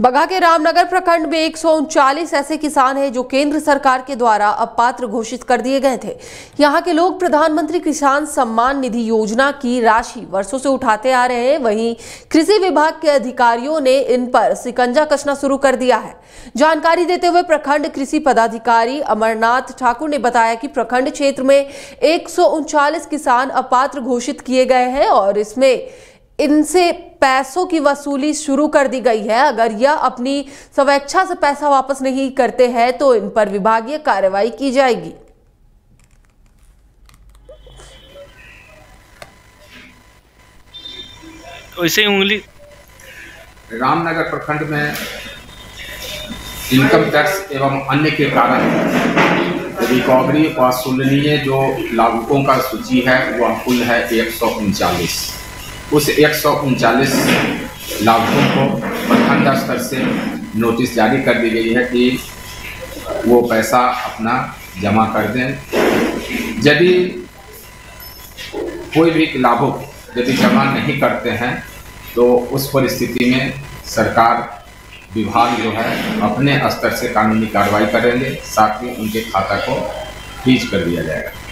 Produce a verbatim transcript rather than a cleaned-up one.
बगहा के रामनगर प्रखंड में एक सौ उनचालीस ऐसे किसान हैं जो केंद्र सरकार के द्वारा अब पात्र घोषित कर दिए गए थे। यहाँ के लोग प्रधानमंत्री किसान सम्मान निधि योजना की राशि वर्षों से उठाते आ रहे हैं। वहीं कृषि विभाग के अधिकारियों ने इन पर शिकंजा कसना शुरू कर दिया है। जानकारी देते हुए प्रखंड कृषि पदाधिकारी अमरनाथ ठाकुर ने बताया कि प्रखंड क्षेत्र में एक सौ उनचालीस किसान अपात्र घोषित किए गए हैं और इसमें इनसे पैसों की वसूली शुरू कर दी गई है। अगर यह अपनी स्वेच्छा से पैसा वापस नहीं करते हैं तो इन पर विभागीय कार्रवाई की जाएगी। वैसे उंगली रामनगर प्रखंड में इनकम टैक्स एवं अन्य के कारण रिकवरी वसूलनीय जो लाभुकों का सूची है वह कुल है एक सौ उनचालीस। उस एक सौ उनचालीस लाभुकों को प्रखंड स्तर से नोटिस जारी कर दी गई है कि वो पैसा अपना जमा कर दें। यदि कोई भी लाभुक यदि जमा नहीं करते हैं तो उस परिस्थिति में सरकार विभाग जो है अपने स्तर से कानूनी कार्रवाई करेंगे, साथ ही उनके खाता को फ्रीज कर दिया जाएगा।